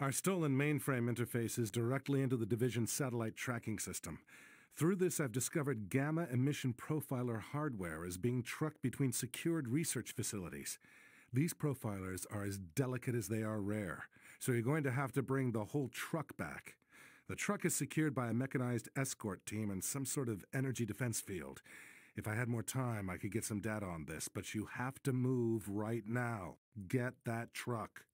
Our stolen mainframe interface is directly into the division's satellite tracking system. Through this, I've discovered gamma emission profiler hardware is being trucked between secured research facilities. These profilers are as delicate as they are rare, so you're going to have to bring the whole truck back. The truck is secured by a mechanized escort team in some sort of energy defense field. If I had more time, I could get some data on this, but you have to move right now. Get that truck.